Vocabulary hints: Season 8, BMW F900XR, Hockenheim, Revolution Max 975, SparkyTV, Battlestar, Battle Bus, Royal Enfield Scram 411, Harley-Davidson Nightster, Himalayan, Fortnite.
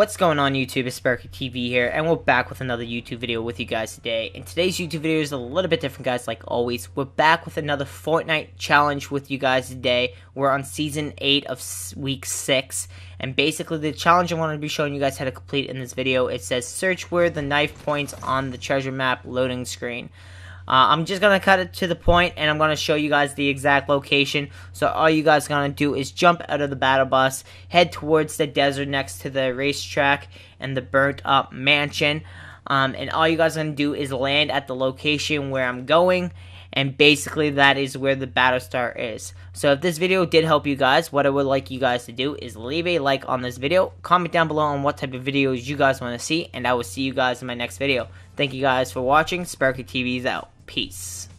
What's going on YouTube, it's SparkyTV here, and we're back with another YouTube video with you guys today. And today's YouTube video is a little bit different, guys, like always. We're back with another Fortnite challenge with you guys today. We're on Season 8 of Week 6, and basically the challenge I wanted to be showing you guys how to complete in this video, it says, search where the knife points on the treasure map loading screen. I'm just going to cut it to the point, and I'm going to show you guys the exact location. So all you guys are going to do is jump out of the battle bus, head towards the desert next to the racetrack and the burnt up mansion. And all you guys are going to do is land at the location where I'm going, and basically that is where the Battlestar is. So if this video did help you guys, what I would like you guys to do is leave a like on this video, comment down below on what type of videos you guys want to see, and I will see you guys in my next video. Thank you guys for watching. SparkyTV's out. Peace.